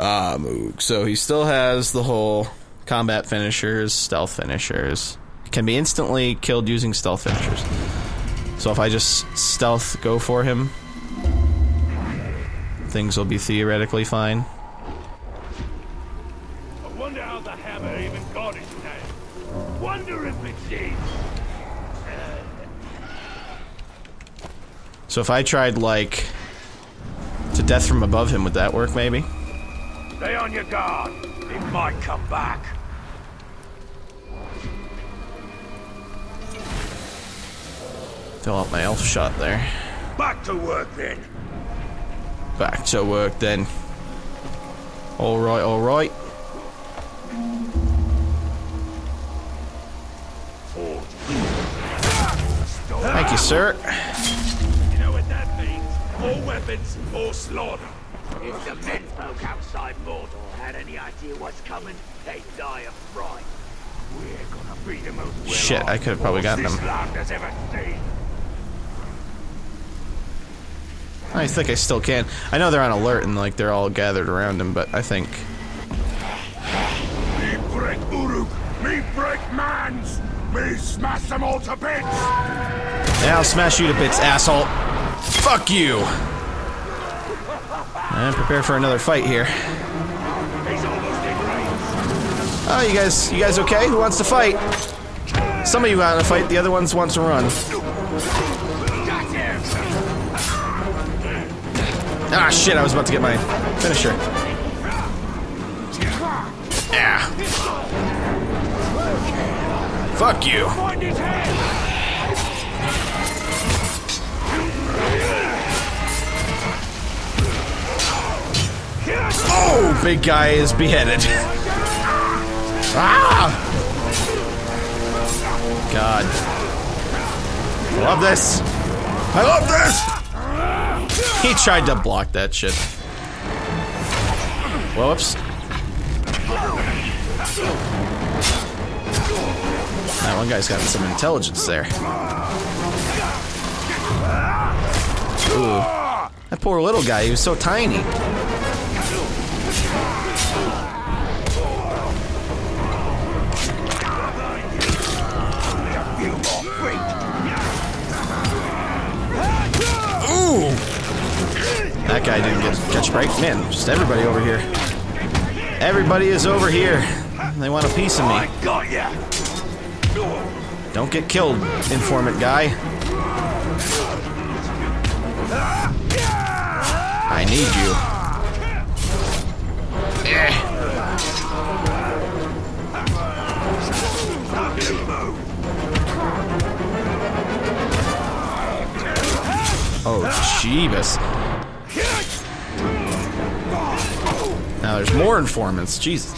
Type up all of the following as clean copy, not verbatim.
Moog. So he still has the whole combat finishers, stealth finishers. Can be instantly killed using stealth finishers. So if I just stealth go for him, things will be theoretically fine. I wonder how the hammer even got his name. Wonder if it seems. So if I tried, like, to death from above him, would that work, maybe? Stay on your guard. It might come back. Fill out my elf shot there. Back to work, then. Back to work, then. Alright, alright. Thank you, sir. You know what that means? More weapons, more slaughter. If the men folk outside Mordor had any idea what's coming, they'd die of fright. We're gonna be the most shit, I could have probably gotten them. I think I still can. I know they're on alert and like they're all gathered around him, but I think. Me break Uruk, me break mans, me smash them all to bits. Yeah, I'll smash you to bits, asshole. Fuck you. And prepare for another fight here. Oh, you guys okay? Who wants to fight? Some of you want to fight, the other ones want to run. Ah, shit, I was about to get my finisher. Yeah. Fuck you. Oh, big guy is beheaded. Ah! God. I love this. I love this! He tried to block that shit. Whoops. That one guy's got some intelligence there. Ooh. That poor little guy, he was so tiny. That guy didn't catch a break. Man, just everybody over here. Everybody is over here. They want a piece of me. Don't get killed, informant guy. I need you. Yeah. Oh, jeebus. Now there's more informants. Jesus.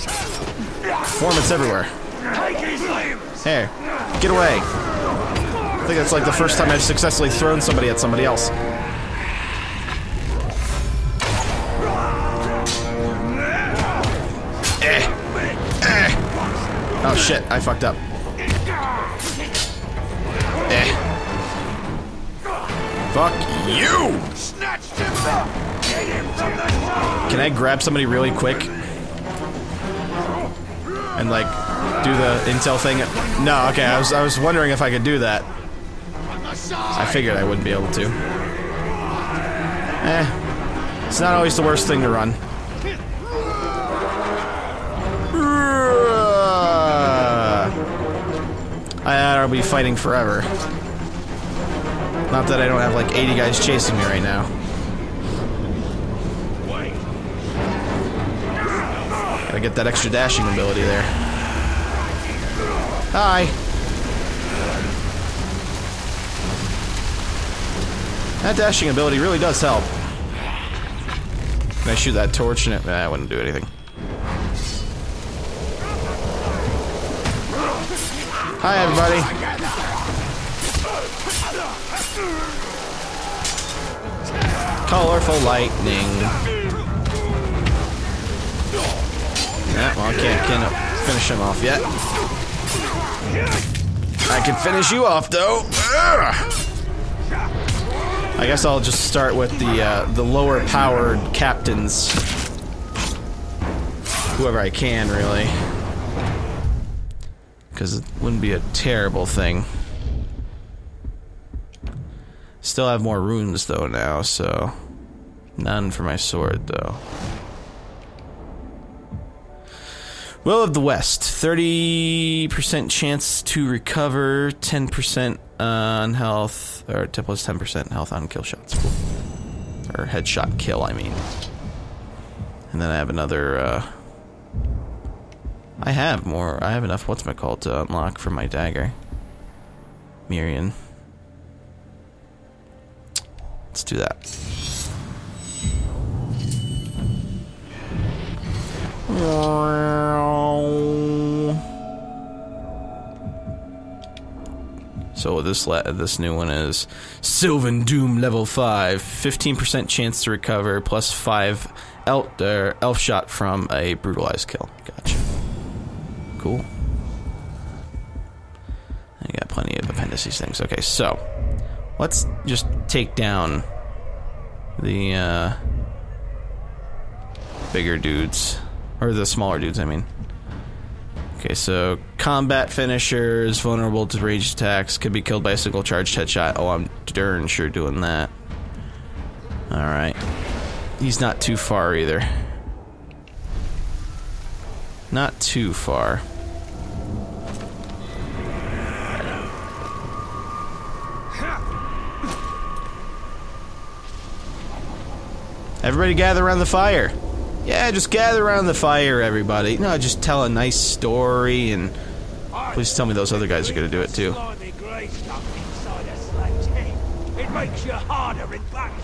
Informants everywhere. Hey, get away. I think that's like the first time I've successfully thrown somebody at somebody else. Oh shit, I fucked up. Fuck you! Snatched him up. Can I grab somebody really quick? And like do the intel thing? No, okay, I was wondering if I could do that. I figured I wouldn't be able to. Eh. It's not always the worst thing to run. I'll be fighting forever. Not that I don't have like 80 guys chasing me right now. Gotta get that extra dashing ability there. Hi. That dashing ability really does help. Can I shoot that torch and it? Nah, I wouldn't do anything. Hi, everybody. Colorful lightning. Yeah, well, I can't finish him off yet. I can finish you off, though. I guess I'll just start with the lower-powered captains. whoever I can, really. Because it wouldn't be a terrible thing. Still have more runes, though, now, so... None for my sword, though. Will of the West. 30% chance to recover, 10% on health, or plus 10% health on kill shots. Cool. Or headshot kill, I mean. And then I have another, I have enough whatchamacallit to unlock for my dagger. Mirian. Let's do that. So this new one is Sylvan Doom level 5, 15% chance to recover, plus 5 elf shot from a brutalized kill. Gotcha. Cool. I got plenty of appendices things. Okay, so let's just take down the bigger dudes. Or the smaller dudes, I mean. Okay, so combat finishers, vulnerable to ranged attacks, could be killed by a single charged headshot. Oh, I'm darn sure doing that. Alright. He's not too far either. Not too far. Everybody gather around the fire. Yeah, just gather around the fire, everybody. No, just tell a nice story, and please tell me those other guys are gonna do it too. It makes you harder in battle.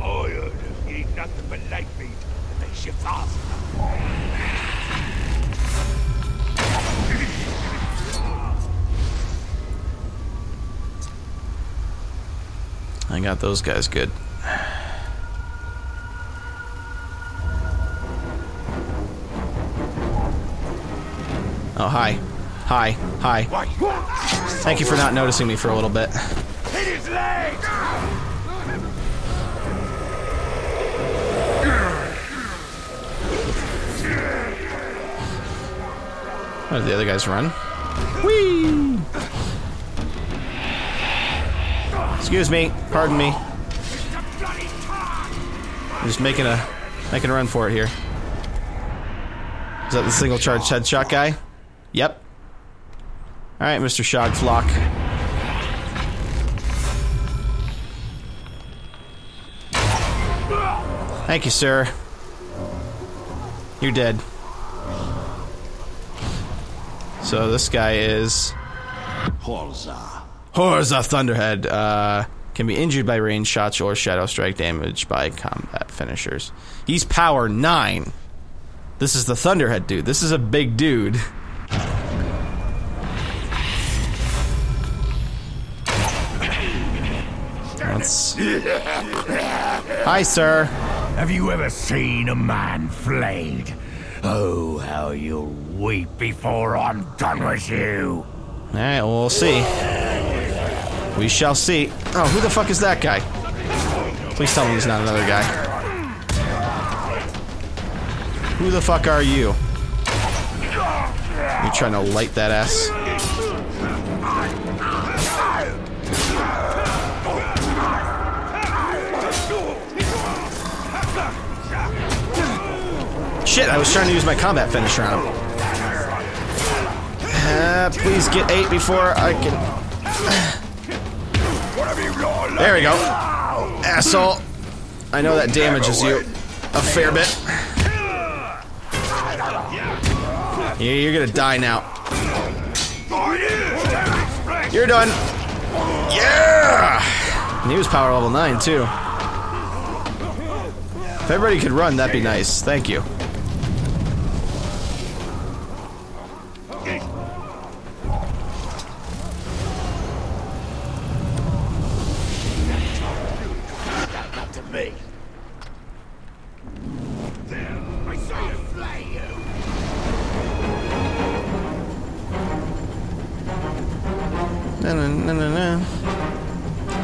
Oh, you eat nothing but light meat. It makes you faster. I got those guys good. Oh, hi. Hi. Hi. Thank you for not noticing me for a little bit. Hit his leg! Where did the other guys run? Whee! Excuse me. Pardon me. I'm just making a run for it here. Is that the single charge headshot guy? Yep. Alright, Mr. Shogflock. Thank you, sir. You're dead. So this guy is... Horza. Horza Thunderhead. Can be injured by range shots or shadow strike damage by combat finishers. He's power 9. This is the Thunderhead dude. This is a big dude. Hi, sir. Have you ever seen a man flayed? Oh, how you'll weep before I'm done with you. All right, we'll see. We shall see. Oh, who the fuck is that guy? Please tell me he's not another guy. Who the fuck are you? You trying to light that ass? Shit, I was trying to use my combat finisher on him. Please get 8 before I can... There we go. Asshole. I know that damages you a fair bit. Yeah, you're gonna die now. You're done. Yeah! And he was power level 9, too. If everybody could run, that'd be nice. Thank you.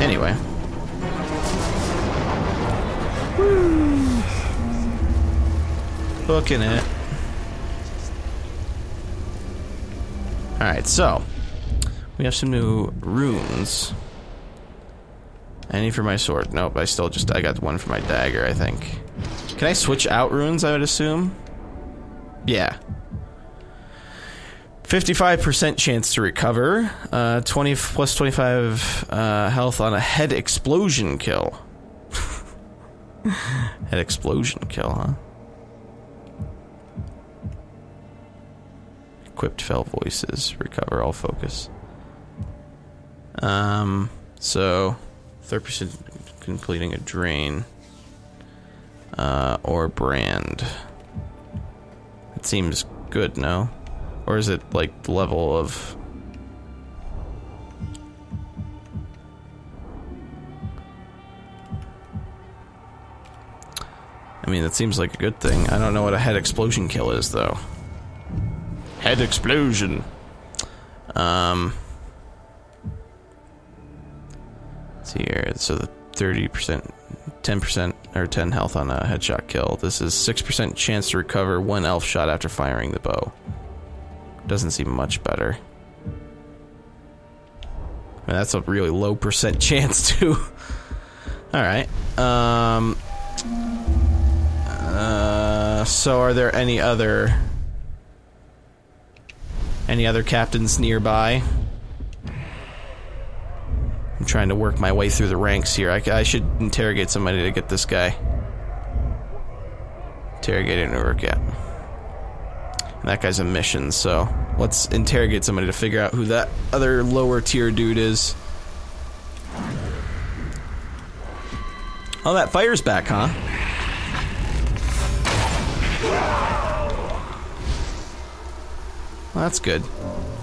Anyway. Woo. Looking at it. Alright, so we have some new runes. Any for my sword? Nope, I got one for my dagger, I think. Can I switch out runes, I would assume? Yeah. 55% chance to recover. Plus 25 health on a head explosion kill. Head explosion kill, huh? Equipped fell voices. Recover all focus. So 30% completing a drain. Or brand. It seems good, no? Or is it like the level of... I mean, that seems like a good thing. I don't know what a head explosion kill is, though. Head explosion! Let's see here. So the 30%... 10% or 10 health on a headshot kill. This is 6% chance to recover one elf shot after firing the bow. Doesn't seem much better. I mean, that's a really low percent chance too. Alright. So are there any other captains nearby? I'm trying to work my way through the ranks here. I should interrogate somebody to get this guy. Interrogate an Uruk, yeah. And that guy's a mission, so let's interrogate somebody to figure out who that other lower tier dude is. Oh, that fire's back, huh? Well, that's good.